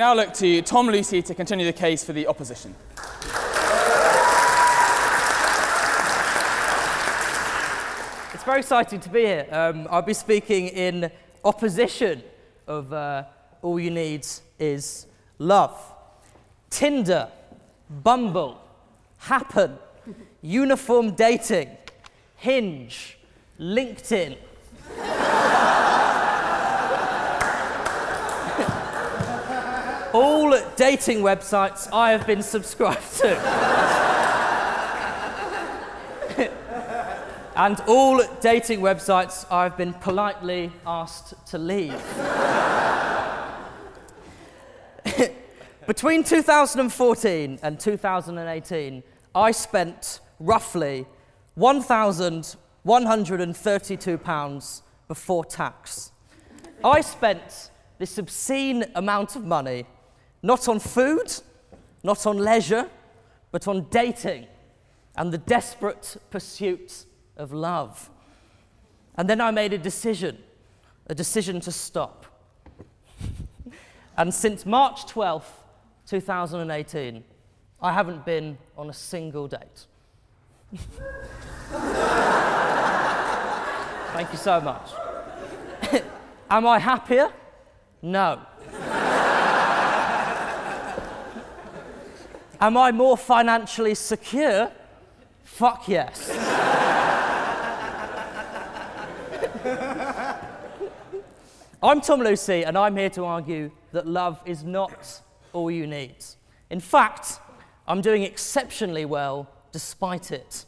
now look to Tom Lucy to continue the case for the opposition. It's very exciting to be here. I'll be speaking in opposition of All You Need Is Love. Tinder, Bumble, Happn, Uniform Dating, Hinge, LinkedIn. All dating websites I have been subscribed to. And all dating websites I've been politely asked to leave. Between 2014 and 2018, I spent roughly £1,132 before tax. I spent this obscene amount of money not on food, not on leisure, but on dating and the desperate pursuit of love. And then I made a decision to stop. And since March 12th, 2018, I haven't been on a single date. Thank you so much. Am I happier? No. Am I more financially secure? Fuck yes. I'm Tom Lucy, and I'm here to argue that love is not all you need. In fact, I'm doing exceptionally well despite it.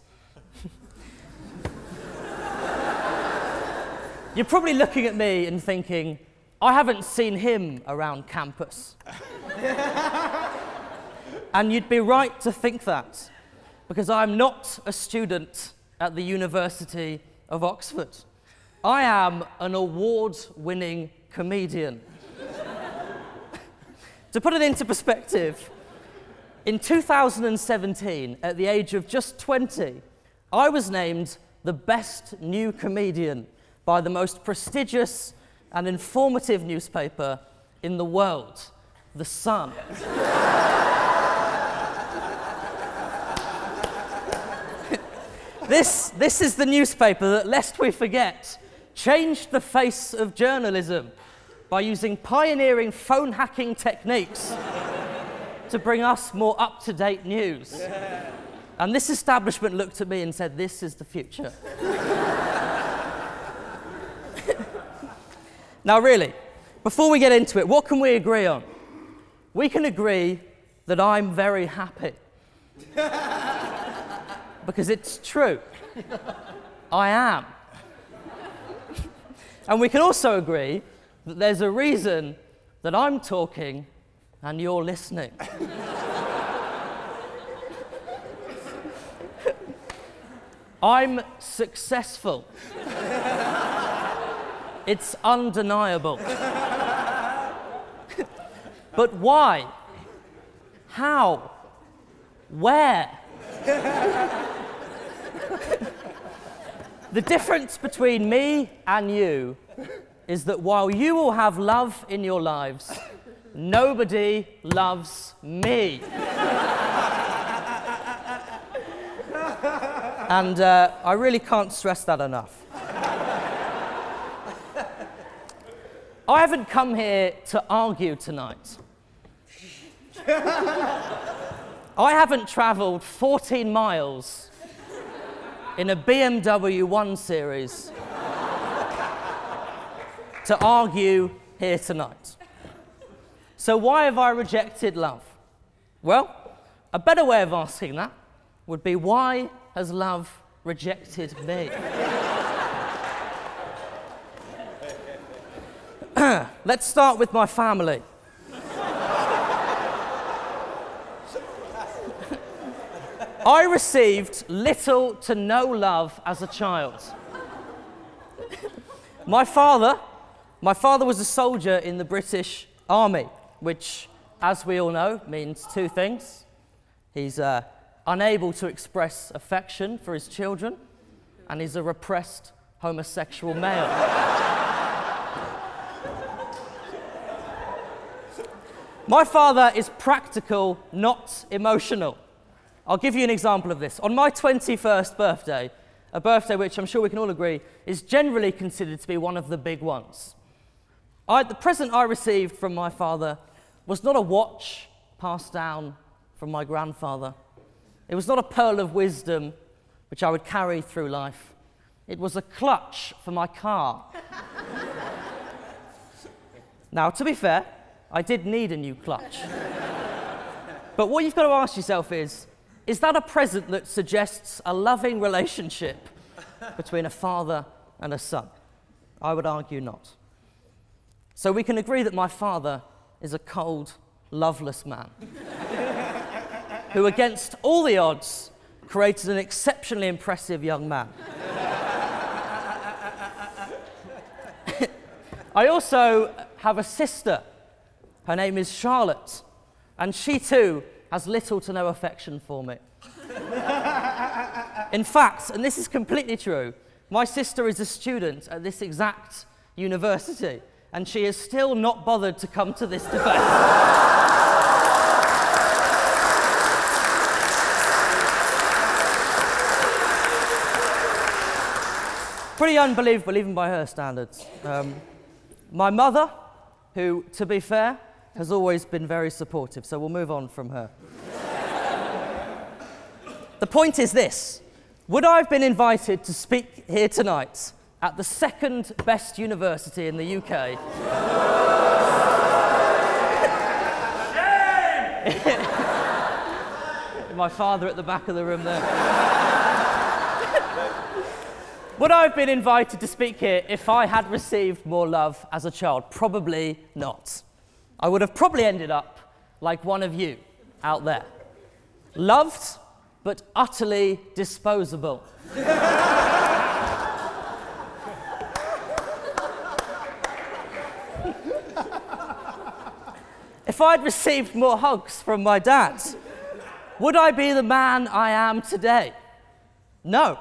You're probably looking at me and thinking, I haven't seen him around campus. And you'd be right to think that, because I'm not a student at the University of Oxford. I am an award-winning comedian. To put it into perspective, in 2017, at the age of just 20, I was named the best new comedian by the most prestigious and informative newspaper in the world, The Sun. This is the newspaper that, lest we forget, changed the face of journalism by using pioneering phone hacking techniques to bring us more up-to-date news. Yeah. And this establishment looked at me and said, this is the future. Now really, before we get into it, what can we agree on? We can agree that I'm very happy. Because it's true. I am. And we can also agree that there's a reason that I'm talking and you're listening. I'm successful. It's undeniable. But why? How? Where? The difference between me and you is that while you all have love in your lives, nobody loves me. And I really can't stress that enough. I haven't come here to argue tonight. I haven't travelled 14 miles in a BMW 1 Series to argue here tonight. So why have I rejected love? Well, a better way of asking that would be, why has love rejected me? Let's start with my family. I received little to no love as a child. My father was a soldier in the British Army, which, as we all know, means two things. He's unable to express affection for his children, and he's a repressed homosexual male. My father is practical, not emotional. I'll give you an example of this. On my 21st birthday, a birthday which I'm sure we can all agree is generally considered to be one of the big ones, the present I received from my father was not a watch passed down from my grandfather. It was not a pearl of wisdom which I would carry through life. It was a clutch for my car. Now, to be fair, I did need a new clutch. But what you've got to ask yourself is that a present that suggests a loving relationship between a father and a son? I would argue not. So we can agree that my father is a cold, loveless man who, against all the odds, created an exceptionally impressive young man. I also have a sister. Her name is Charlotte, and she too has little to no affection for me. In fact, and this is completely true, my sister is a student at this exact university, and she is still not bothered to come to this debate. Pretty unbelievable, even by her standards. My mother, who, to be fair, has always been very supportive, so we'll move on from her. The point is this. Would I have been invited to speak here tonight at the second best university in the UK? My father at the back of the room there. Would I have been invited to speak here if I had received more love as a child? Probably not. I would have probably ended up like one of you out there. Loved, but utterly disposable. If I had received more hugs from my dad, would I be the man I am today? No.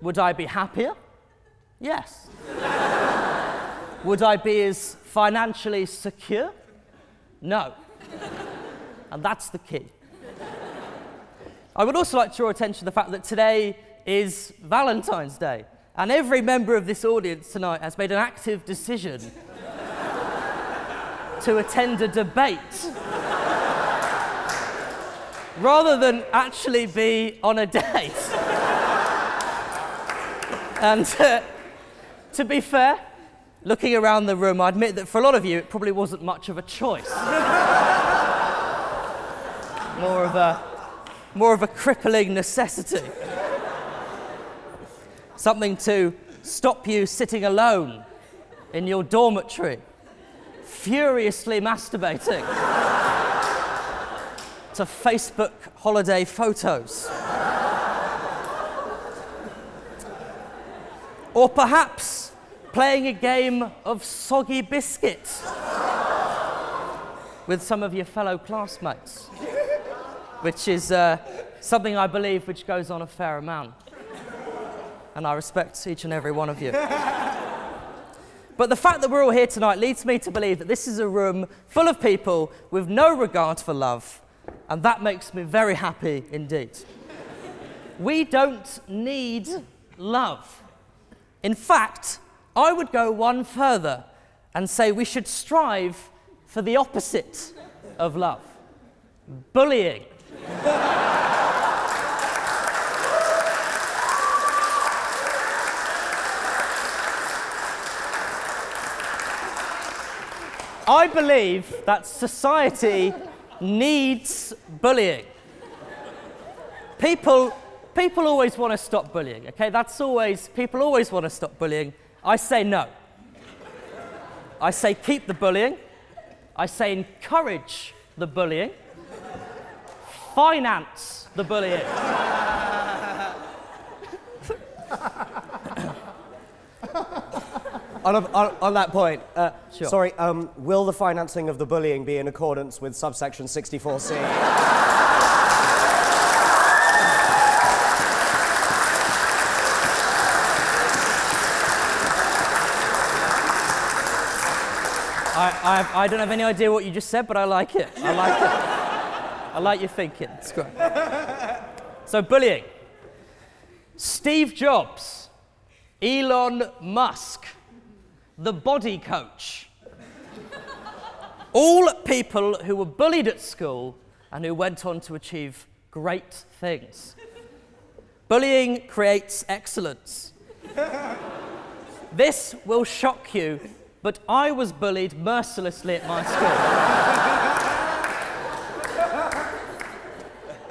Would I be happier? Yes. Would I be as financially secure? No. And that's the key. I would also like to draw attention to the fact that today is Valentine's Day, and every member of this audience tonight has made an active decision to attend a debate rather than actually be on a date. And to be fair, looking around the room, I admit that for a lot of you, it probably wasn't much of a choice. More of a crippling necessity. Something to stop you sitting alone in your dormitory, furiously masturbating to Facebook holiday photos. Or perhaps playing a game of soggy biscuits with some of your fellow classmates, which is something I believe which goes on a fair amount. And I respect each and every one of you. But the fact that we're all here tonight leads me to believe that this is a room full of people with no regard for love, and that makes me very happy indeed. We don't need love. In fact, I would go one further and say we should strive for the opposite of love. Bullying. I believe that society needs bullying. People always want to stop bullying, okay? People always want to stop bullying. I say no. I say keep the bullying. I say encourage the bullying. Finance the bullying. On that point, sure. Sorry, will the financing of the bullying be in accordance with subsection 64C? I don't have any idea what you just said, but I like it. I like it. I like your thinking. It's good. So, bullying. Steve Jobs, Elon Musk, the body coach. All people who were bullied at school and who went on to achieve great things. Bullying creates excellence. This will shock you, but I was bullied mercilessly at my school.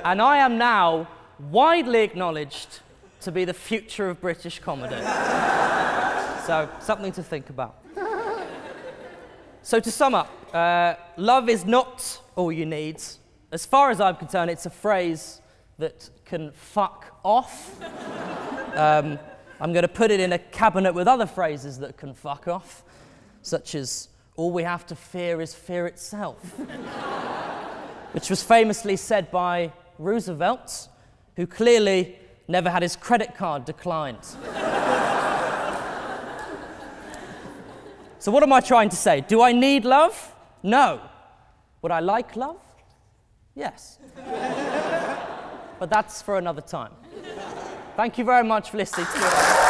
And I am now widely acknowledged to be the future of British comedy. So, something to think about. So, to sum up, love is not all you need. As far as I'm concerned, it's a phrase that can fuck off. I'm going to put it in a cabinet with other phrases that can fuck off, such as, all we have to fear is fear itself, which was famously said by Roosevelt, who clearly never had his credit card declined. So what am I trying to say? Do I need love? No. Would I like love? Yes. But that's for another time. Thank you very much for listening to us.